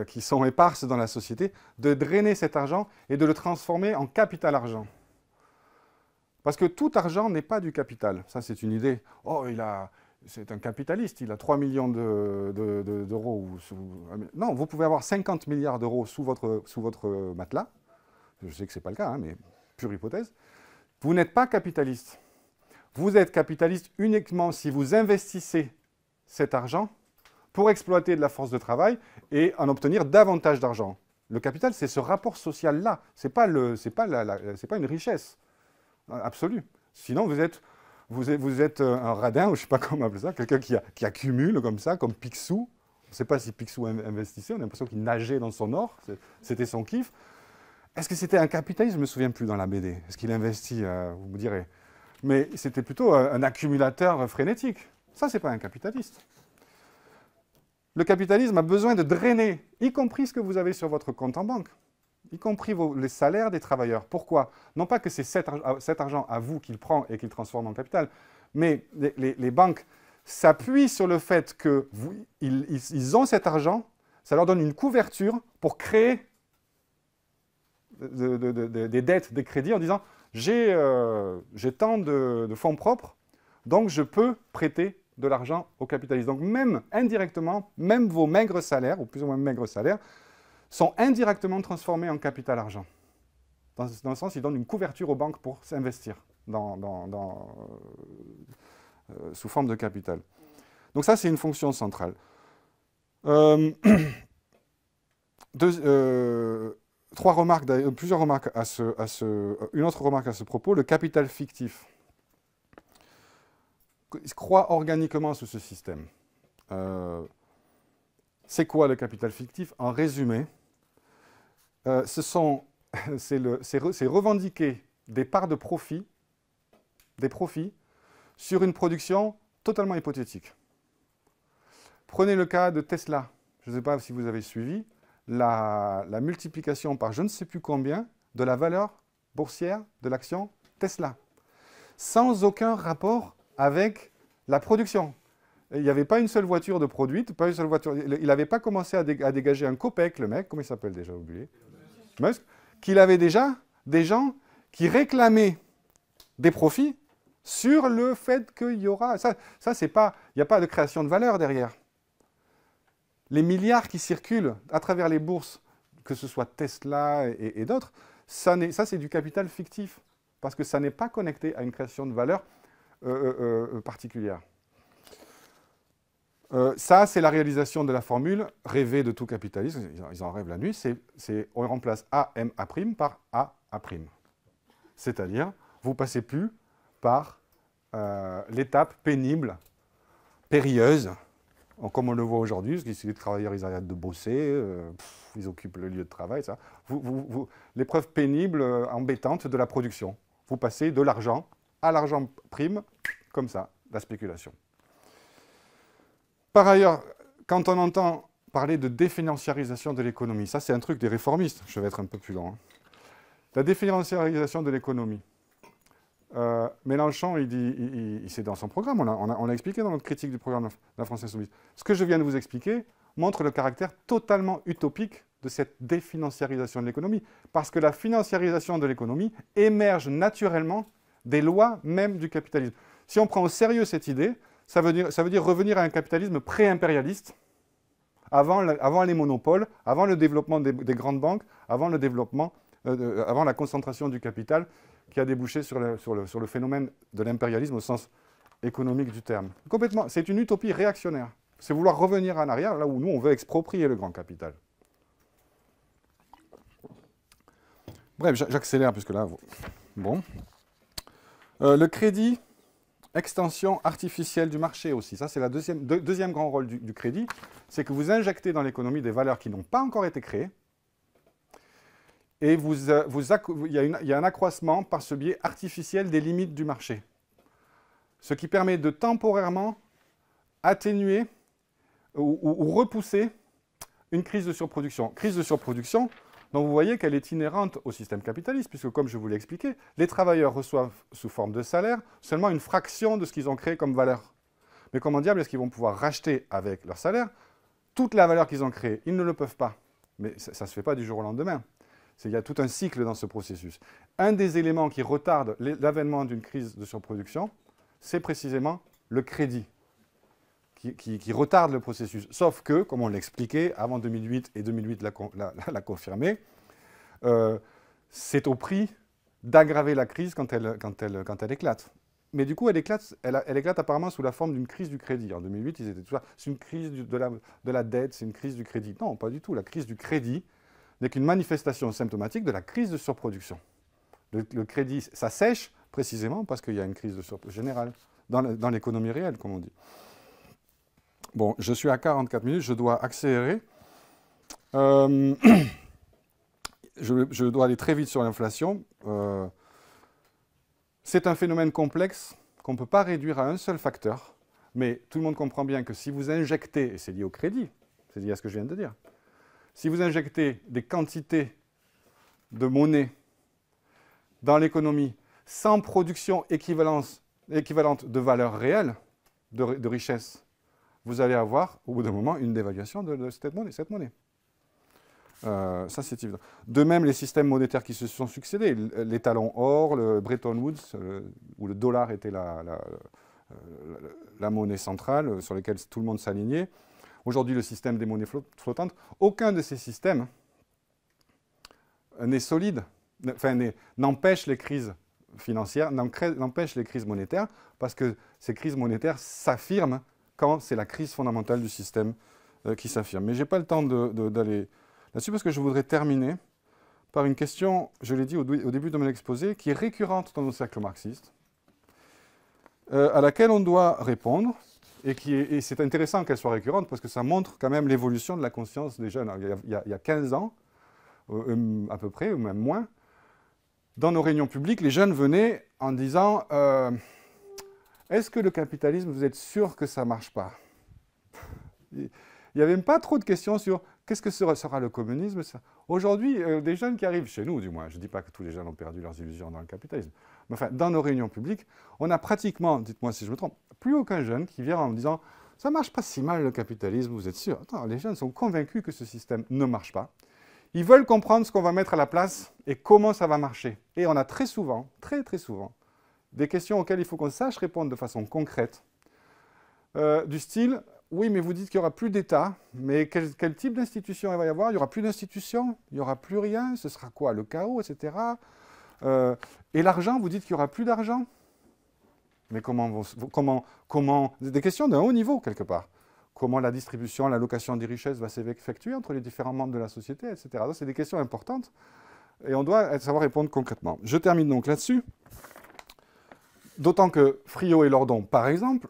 qui sont éparses dans la société, de drainer cet argent et de le transformer en capital argent. Parce que tout argent n'est pas du capital. Ça, c'est une idée. Oh, c'est un capitaliste, il a 3 millions d'euros. Non, vous pouvez avoir 50 milliards d'euros sous votre matelas. Je sais que ce n'est pas le cas, hein, mais pure hypothèse. Vous n'êtes pas capitaliste. Vous êtes capitaliste uniquement si vous investissez cet argent pour exploiter de la force de travail et en obtenir davantage d'argent. Le capital, c'est ce rapport social-là. Ce n'est pas une richesse absolue. Sinon, vous êtes un radin, ou je ne sais pas comment appeler ça, quelqu'un qui accumule comme ça, comme Picsou. On ne sait pas si Picsou investissait, on a l'impression qu'il nageait dans son or. C'était son kiff. Est-ce que c'était un capitaliste? Je ne me souviens plus dans la BD. Est-ce qu'il investit, vous me direz? Mais c'était plutôt un accumulateur frénétique. Ça, ce n'est pas un capitaliste. Le capitalisme a besoin de drainer, y compris ce que vous avez sur votre compte en banque, y compris les salaires des travailleurs. Pourquoi? Non pas que c'est cet argent à vous qu'il prend et qu'il transforme en capital, mais les banques s'appuient sur le fait qu'ils ont cet argent, ça leur donne une couverture pour créer des dettes, des crédits en disant « j'ai tant de fonds propres, donc je peux prêter de l'argent aux capitalistes ». Donc même indirectement, même vos maigres salaires, ou plus ou moins maigres salaires, sont indirectement transformés en capital argent. Dans le sens, ils donnent une couverture aux banques pour s'investir sous forme de capital. Donc ça, c'est une fonction centrale. Une autre remarque à ce propos, le capital fictif. Il croît organiquement sous ce système. C'est quoi le capital fictif? En résumé, c'est revendiquer des parts de profit, sur une production totalement hypothétique. Prenez le cas de Tesla. Je ne sais pas si vous avez suivi la multiplication par je ne sais plus combien de la valeur boursière de l'action Tesla, sans aucun rapport avec la production. Il n'y avait pas une seule voiture de produite, pas une seule voiture. Il n'avait pas commencé à dégager un copec, le mec, comment il s'appelle déjà, oublié, Musk, qu'il avait déjà des gens qui réclamaient des profits sur le fait qu'il y aura... Ça c'est pas... Il n'y a pas de création de valeur derrière. Les milliards qui circulent à travers les bourses, que ce soit Tesla et d'autres, ça c'est du capital fictif, parce que ça n'est pas connecté à une création de valeur particulière. Ça, c'est la réalisation de la formule rêvée de tout capitalisme, ils en rêvent la nuit, on remplace AMA' par AA'. C'est-à-dire, vous ne passez plus par l'étape pénible, périlleuse, comme on le voit aujourd'hui, parce que les travailleurs, ils arrêtent de bosser, ils occupent le lieu de travail, ça. L'épreuve pénible, embêtante de la production. Vous passez de l'argent à l'argent prime, comme ça, la spéculation. Par ailleurs, quand on entend parler de définanciarisation de l'économie, ça c'est un truc des réformistes, je vais être un peu plus long, hein. La définanciarisation de l'économie. Mélenchon, il dit, c'est dans son programme, on l'a expliqué dans notre critique du programme de la France Insoumise. Ce que je viens de vous expliquer montre le caractère totalement utopique de cette définanciarisation de l'économie, parce que la financiarisation de l'économie émerge naturellement des lois même du capitalisme. Si on prend au sérieux cette idée, ça veut dire revenir à un capitalisme pré-impérialiste, avant les monopoles, avant le développement des grandes banques, avant la concentration du capital, qui a débouché sur le phénomène de l'impérialisme au sens économique du terme. Complètement, c'est une utopie réactionnaire. C'est vouloir revenir en arrière, là où nous, on veut exproprier le grand capital. Bref, j'accélère, puisque là... Bon. Le crédit, extension artificielle du marché aussi. Ça, c'est le deuxième grand rôle du crédit. C'est que vous injectez dans l'économie des valeurs qui n'ont pas encore été créées, et il y a un accroissement par ce biais artificiel des limites du marché. Ce qui permet de temporairement atténuer ou repousser une crise de surproduction. Crise de surproduction, dont vous voyez qu'elle est inhérente au système capitaliste, puisque comme je vous l'ai expliqué, les travailleurs reçoivent sous forme de salaire seulement une fraction de ce qu'ils ont créé comme valeur. Mais comment diable est-ce qu'ils vont pouvoir racheter avec leur salaire toute la valeur qu'ils ont créée? Ils ne le peuvent pas. Mais ça ne se fait pas du jour au lendemain. Il y a tout un cycle dans ce processus. Un des éléments qui retarde l'avènement d'une crise de surproduction, c'est précisément le crédit qui retarde le processus. Sauf que, comme on l'expliquait avant 2008, et 2008 l'a confirmé, c'est au prix d'aggraver la crise quand elle éclate. Mais du coup, elle éclate apparemment sous la forme d'une crise du crédit. En 2008, ils étaient tout ça. C'est une crise de la dette, c'est une crise du crédit. Non, pas du tout. La crise du crédit n'est qu'une manifestation symptomatique de la crise de surproduction. Le crédit, ça sèche précisément parce qu'il y a une crise de surproduction générale dans l'économie réelle, comme on dit. Bon, je suis à 44 minutes, je dois accélérer. Je dois aller très vite sur l'inflation. C'est un phénomène complexe qu'on ne peut pas réduire à un seul facteur, mais tout le monde comprend bien que si vous injectez, et c'est lié au crédit, c'est lié à ce que je viens de dire, si vous injectez des quantités de monnaie dans l'économie sans production équivalente de valeur réelle, de richesse, vous allez avoir, au bout d'un moment, une dévaluation de cette monnaie. Ça, c'est évident. De même, les systèmes monétaires qui se sont succédés, l'étalon or, le Bretton Woods, où le dollar était la monnaie centrale sur laquelle tout le monde s'alignait. Aujourd'hui, le système des monnaies flottantes, aucun de ces systèmes n'est solide, n'empêche les crises financières, n'empêche les crises monétaires, parce que ces crises monétaires s'affirment quand c'est la crise fondamentale du système qui s'affirme. Mais je n'ai pas le temps d'aller là-dessus, parce que je voudrais terminer par une question, je l'ai dit au début de mon exposé, qui est récurrente dans nos cercles marxistes, à laquelle on doit répondre, et c'est intéressant qu'elle soit récurrente, parce que ça montre quand même l'évolution de la conscience des jeunes. Il y a 15 ans, à peu près, ou même moins, dans nos réunions publiques, les jeunes venaient en disant « Est-ce que le capitalisme, vous êtes sûr que ça ne marche pas ?» Il n'y avait même pas trop de questions sur « Qu'est-ce que sera le communisme ?» Aujourd'hui, des jeunes qui arrivent, chez nous du moins, je ne dis pas que tous les jeunes ont perdu leurs illusions dans le capitalisme, mais enfin, dans nos réunions publiques, on a pratiquement, dites-moi si je me trompe, plus aucun jeune qui vient en me disant « ça ne marche pas si mal le capitalisme, vous êtes sûr ?» Attends, les jeunes sont convaincus que ce système ne marche pas. Ils veulent comprendre ce qu'on va mettre à la place et comment ça va marcher. Et on a très souvent, très souvent, des questions auxquelles il faut qu'on sache répondre de façon concrète, du style « oui, mais vous dites qu'il n'y aura plus d'État, mais quel type d'institution il va y avoir? Il n'y aura plus d'institution, il n'y aura plus rien, ce sera quoi? Le chaos, etc. Et l'argent, vous dites qu'il n'y aura plus d'argent? Mais comment des questions d'un haut niveau, quelque part. Comment la distribution, l'allocation des richesses va s'effectuer entre les différents membres de la société, etc. Donc, c'est des questions importantes et on doit savoir répondre concrètement. Je termine donc là-dessus. D'autant que Friot et Lordon, par exemple,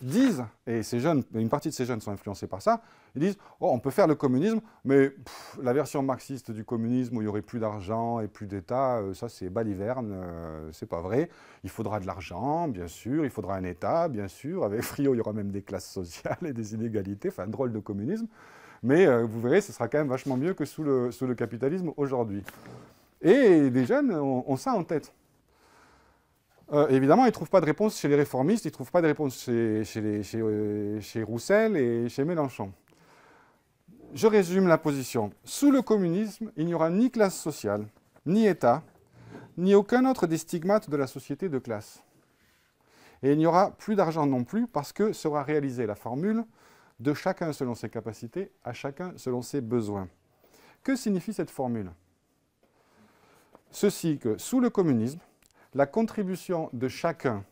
disent, et ces jeunes, une partie de ces jeunes sont influencés par ça, ils disent « oh, on peut faire le communisme, mais la version marxiste du communisme où il n'y aurait plus d'argent et plus d'État, ça c'est baliverne, c'est pas vrai. Il faudra de l'argent, bien sûr, il faudra un État, bien sûr. Avec Friot, il y aura même des classes sociales et des inégalités, enfin, drôle de communisme. Mais vous verrez, ce sera quand même vachement mieux que sous le capitalisme aujourd'hui. » Et les jeunes ont ça en tête. Évidemment, ils ne trouvent pas de réponse chez les réformistes, ils ne trouvent pas de réponse chez Roussel et chez Mélenchon. Je résume la position. Sous le communisme, il n'y aura ni classe sociale, ni État, ni aucun autre des stigmates de la société de classe. Et il n'y aura plus d'argent non plus, parce que sera réalisée la formule de chacun selon ses capacités, à chacun selon ses besoins. Que signifie cette formule? Ceci que, sous le communisme, la contribution de chacun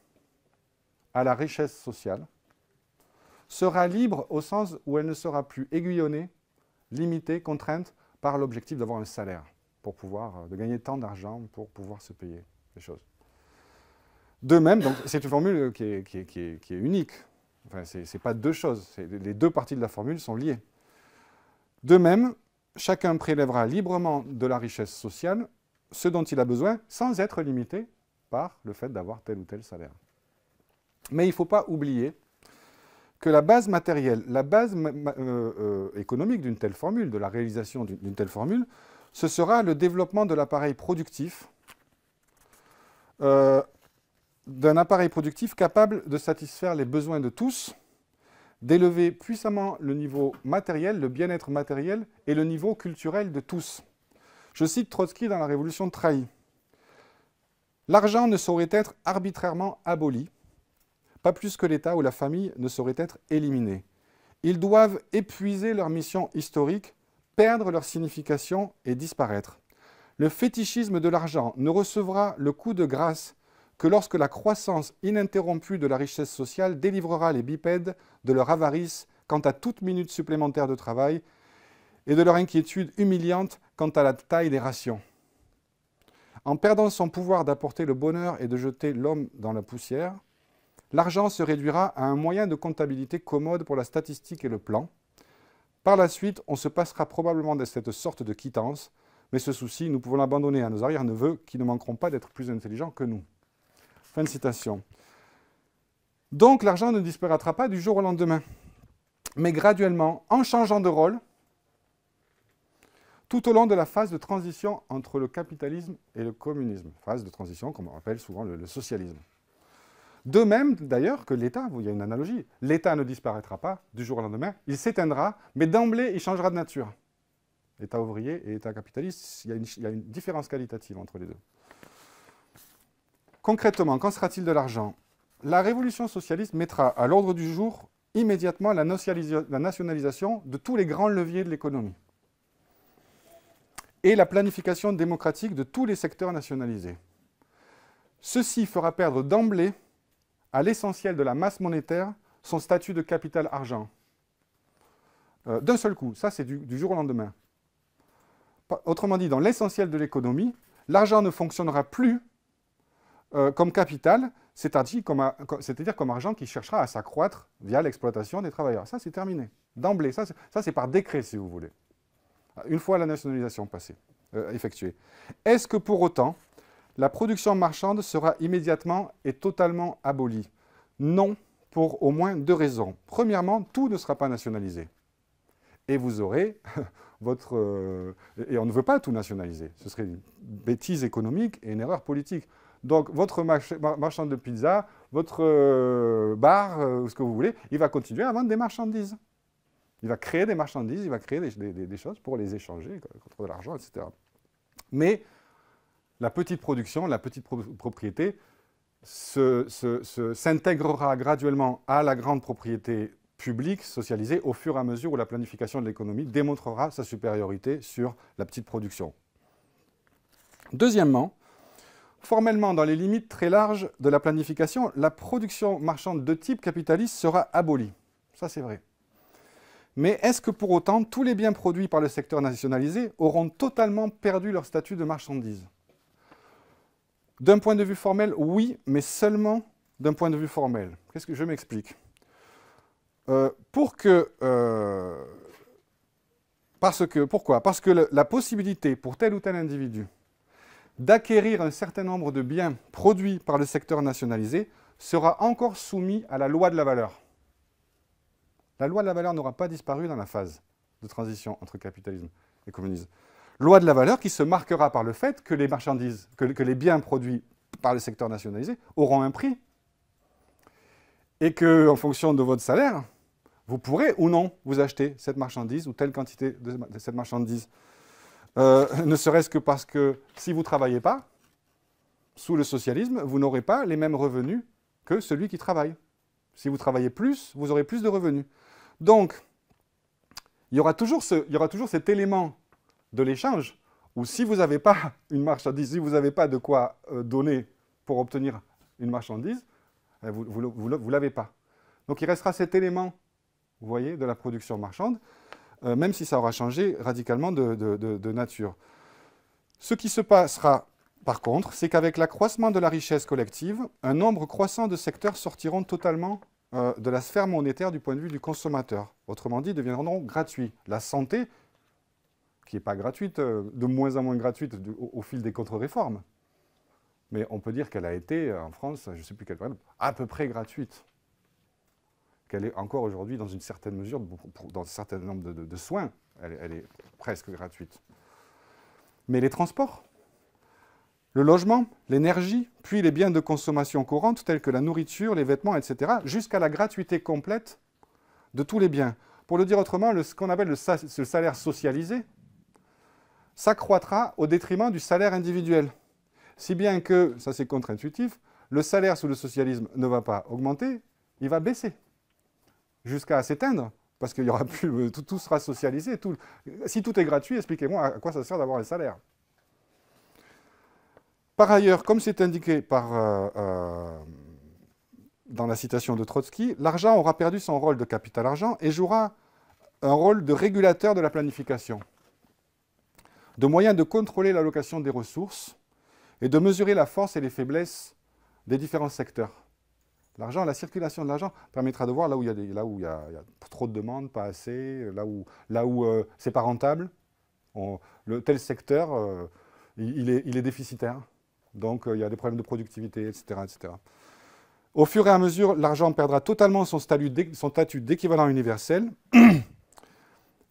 à la richesse sociale sera libre au sens où elle ne sera plus aiguillonnée, limitée, contrainte par l'objectif d'avoir un salaire, pour pouvoir, de gagner tant d'argent pour pouvoir se payer des choses. De même, c'est une formule qui est unique. Enfin, ce n'est pas deux choses, les deux parties de la formule sont liées. De même, chacun prélèvera librement de la richesse sociale ce dont il a besoin sans être limité par le fait d'avoir tel ou tel salaire. Mais il ne faut pas oublier que la base matérielle, la base économique d'une telle formule, de la réalisation d'une telle formule, ce sera le développement de l'appareil productif, d'un appareil productif capable de satisfaire les besoins de tous, d'élever puissamment le niveau matériel, le bien-être matériel et le niveau culturel de tous. Je cite Trotsky dans La Révolution trahie. « L'argent ne saurait être arbitrairement aboli, pas plus que l'État ou la famille ne saurait être éliminés. Ils doivent épuiser leur mission historique, perdre leur signification et disparaître. Le fétichisme de l'argent ne recevra le coup de grâce que lorsque la croissance ininterrompue de la richesse sociale délivrera les bipèdes de leur avarice quant à toute minute supplémentaire de travail et de leur inquiétude humiliante quant à la taille des rations. En perdant son pouvoir d'apporter le bonheur et de jeter l'homme dans la poussière, l'argent se réduira à un moyen de comptabilité commode pour la statistique et le plan. Par la suite, on se passera probablement de cette sorte de quittance, mais ce souci, nous pouvons l'abandonner à nos arrière-neveux qui ne manqueront pas d'être plus intelligents que nous. » Fin de citation. Donc l'argent ne disparaîtra pas du jour au lendemain, mais graduellement, en changeant de rôle, tout au long de la phase de transition entre le capitalisme et le communisme. Phase de transition, comme on appelle souvent le socialisme. De même, d'ailleurs, que l'État, il y a une analogie, l'État ne disparaîtra pas du jour au lendemain, il s'éteindra, mais d'emblée, il changera de nature. État ouvrier et État capitaliste, il y a une différence qualitative entre les deux. Concrètement, qu'en sera-t-il de l'argent? La révolution socialiste mettra à l'ordre du jour immédiatement la nationalisation de tous les grands leviers de l'économie et la planification démocratique de tous les secteurs nationalisés. Ceci fera perdre d'emblée à l'essentiel de la masse monétaire son statut de capital argent. D'un seul coup, ça c'est du jour au lendemain. Autrement dit, dans l'essentiel de l'économie, l'argent ne fonctionnera plus comme capital, c'est-à-dire comme argent qui cherchera à s'accroître via l'exploitation des travailleurs. Ça, c'est terminé, d'emblée. Ça, c'est par décret, si vous voulez, une fois la nationalisation passée, effectuée. Est-ce que pour autant, la production marchande sera immédiatement et totalement abolie? Non, pour au moins deux raisons. Premièrement, tout ne sera pas nationalisé. Et vous aurez votre... et on ne veut pas tout nationaliser. Ce serait une bêtise économique et une erreur politique. Donc, votre marchand de pizza, votre bar, ce que vous voulez, il va continuer à vendre des marchandises. Il va créer des marchandises, il va créer des choses pour les échanger contre de l'argent, etc. Mais la petite production, la petite propriété s'intégrera graduellement à la grande propriété publique socialisée au fur et à mesure où la planification de l'économie démontrera sa supériorité sur la petite production. Deuxièmement, formellement, dans les limites très larges de la planification, la production marchande de type capitaliste sera abolie. Ça, c'est vrai. Mais est-ce que pour autant, tous les biens produits par le secteur nationalisé auront totalement perdu leur statut de marchandise? D'un point de vue formel, oui, mais seulement d'un point de vue formel. Qu'est-ce que je m'explique? Pourquoi? Parce que la possibilité pour tel ou tel individu d'acquérir un certain nombre de biens produits par le secteur nationalisé sera encore soumis à la loi de la valeur. La loi de la valeur n'aura pas disparu dans la phase de transition entre capitalisme et communisme. Loi de la valeur qui se marquera par le fait que les marchandises, que les biens produits par le secteur nationalisé auront un prix et que, en fonction de votre salaire, vous pourrez ou non vous acheter cette marchandise ou telle quantité de cette marchandise. Ne serait-ce que parce que si vous ne travaillez pas, sous le socialisme, vous n'aurez pas les mêmes revenus que celui qui travaille. Si vous travaillez plus, vous aurez plus de revenus. Donc, il y aura toujours cet élément de l'échange où si vous n'avez pas une marchandise, si vous n'avez pas de quoi donner pour obtenir une marchandise, vous l'avez pas. Donc il restera cet élément, vous voyez, de la production marchande, même si ça aura changé radicalement de nature. Ce qui se passera, par contre, c'est qu'avec l'accroissement de la richesse collective, un nombre croissant de secteurs sortiront totalement de la sphère monétaire du point de vue du consommateur. Autrement dit, deviendront gratuits. La santé, qui n'est pas gratuite, de moins en moins gratuite au fil des contre-réformes, mais on peut dire qu'elle a été, en France, je ne sais plus quelle période, à peu près gratuite. Qu'elle est encore aujourd'hui, dans une certaine mesure, dans un certain nombre de soins, elle est presque gratuite. Mais les transports, le logement, l'énergie, puis les biens de consommation courante, tels que la nourriture, les vêtements, etc., jusqu'à la gratuité complète de tous les biens. Pour le dire autrement, ce qu'on appelle le salaire socialisé s'accroîtra au détriment du salaire individuel. Si bien que, ça c'est contre-intuitif, le salaire sous le socialisme ne va pas augmenter, il va baisser. Jusqu'à s'éteindre, parce qu'il y aura plus, tout sera socialisé. Si tout est gratuit, expliquez-moi à quoi ça sert d'avoir un salaire. Par ailleurs, comme c'est indiqué dans la citation de Trotsky, l'argent aura perdu son rôle de capital argent et jouera un rôle de régulateur de la planification, de moyen de contrôler l'allocation des ressources et de mesurer la force et les faiblesses des différents secteurs. L'argent, la circulation de l'argent permettra de voir là où il y a trop de demandes, pas assez, là où c'est pas rentable. Tel secteur, il est déficitaire, donc il y a des problèmes de productivité, etc., etc. Au fur et à mesure, l'argent perdra totalement son statut d'équivalent universel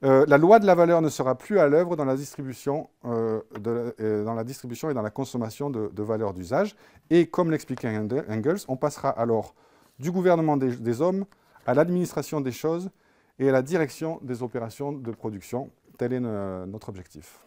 La loi de la valeur ne sera plus à l'œuvre dans la distribution, et dans la consommation de valeur d'usage. Et comme l'expliquait Engels, on passera alors du gouvernement des hommes à l'administration des choses et à la direction des opérations de production. Tel est notre objectif.